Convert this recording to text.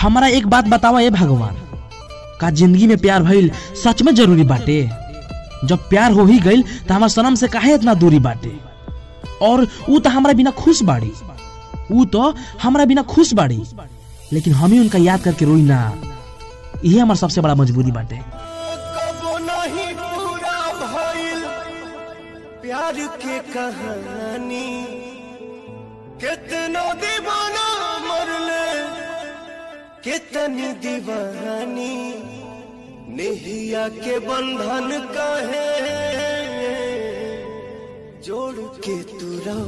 हमारा एक बात बतावा ए भगवान, का जिंदगी में प्यार भइल सच में जरूरी बाटे? जब प्यार हो ही गइल तो हमार सनम से काहे इतना दूरी बाटे? और ऊ तो हमारा बिना खुश बाड़ी, ऊ तो हमारा बिना खुश बाड़ी, लेकिन हम ही उनका याद करके रोई ना। यही हमारा सबसे बड़ा मजबूरी बाटे। प्यार के कहानी कितना दीवाना मरले, कितनी दीवानी, नेहिया के बंधन काहे जोड़ के तू रह।